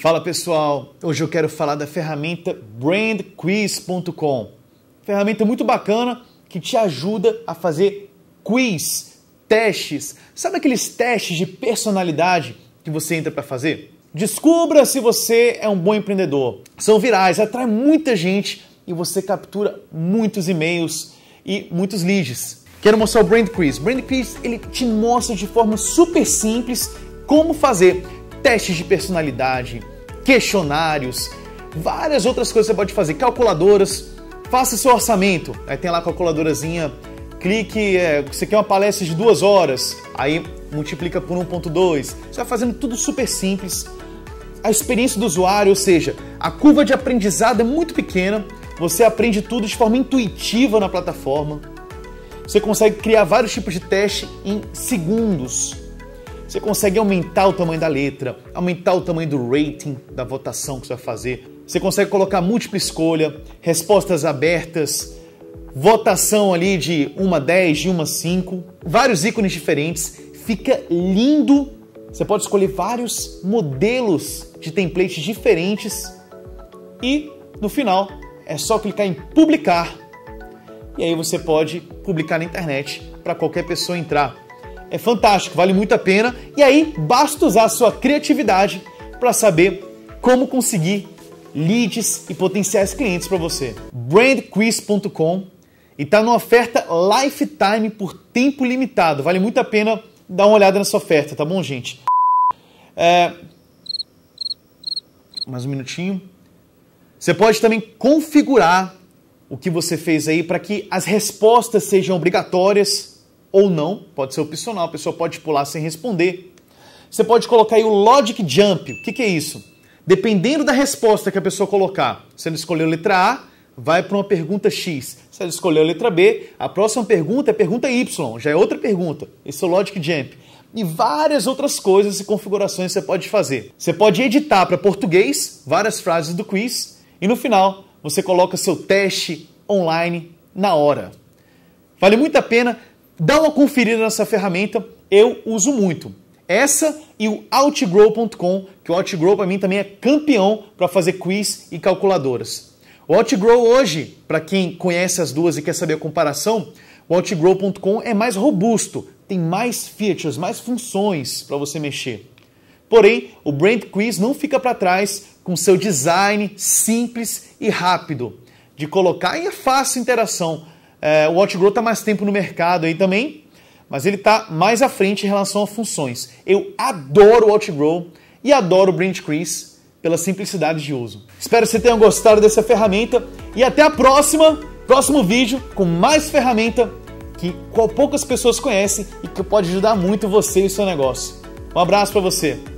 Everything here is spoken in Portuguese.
Fala pessoal, hoje eu quero falar da ferramenta BrandQuiz.com. Ferramenta muito bacana que te ajuda a fazer quiz, testes. Sabe aqueles testes de personalidade que você entra para fazer? Descubra se você é um bom empreendedor. São virais, atrai muita gente e você captura muitos e-mails e muitos leads. Quero mostrar o BrandQuiz. BrandQuiz ele te mostra de forma super simples como fazer testes de personalidade, questionários, várias outras coisas que você pode fazer, calculadoras, faça seu orçamento, aí tem lá a calculadorazinha, clique, você quer uma palestra de 2 horas, aí multiplica por 1.2, você vai fazendo tudo super simples, a experiência do usuário, ou seja, a curva de aprendizado é muito pequena, você aprende tudo de forma intuitiva na plataforma, você consegue criar vários tipos de teste em segundos, você consegue aumentar o tamanho da letra, aumentar o tamanho do rating da votação que você vai fazer. Você consegue colocar múltipla escolha, respostas abertas, votação ali de 1 a 10, de 1 a 5, vários ícones diferentes. Fica lindo. Você pode escolher vários modelos de templates diferentes e no final é só clicar em publicar. E aí você pode publicar na internet para qualquer pessoa entrar. É fantástico, vale muito a pena. E aí, basta usar a sua criatividade para saber como conseguir leads e potenciais clientes para você. BrandQuiz.com e está numa oferta Lifetime por tempo limitado. Vale muito a pena dar uma olhada nessa oferta, tá bom, gente? Mais um minutinho. Você pode também configurar o que você fez aí para que as respostas sejam obrigatórias ou não, pode ser opcional, a pessoa pode pular sem responder. Você pode colocar aí o Logic Jump, o que é isso? Dependendo da resposta que a pessoa colocar, se ela escolheu a letra A, vai para uma pergunta X. Se ela escolheu a letra B, a próxima pergunta é pergunta Y, já é outra pergunta. Esse é o Logic Jump. E várias outras coisas e configurações você pode fazer. Você pode editar para português, várias frases do quiz, e no final você coloca seu teste online na hora. Vale muito a pena. Dá uma conferida nessa ferramenta, eu uso muito. Essa e o Outgrow.com, que o Outgrow para mim também é campeão para fazer quiz e calculadoras. O Outgrow hoje, para quem conhece as duas e quer saber a comparação, o Outgrow.com é mais robusto, tem mais features, mais funções para você mexer. Porém, o BrandQuiz não fica para trás com seu design simples e rápido de colocar e a fácil interação. O Outgrow está mais tempo no mercado aí também, mas ele está mais à frente em relação a funções. Eu adoro o Outgrow e adoro o BrandQuiz pela simplicidade de uso. Espero que você tenha gostado dessa ferramenta e até a próximo vídeo com mais ferramenta que poucas pessoas conhecem e que pode ajudar muito você e o seu negócio. Um abraço para você!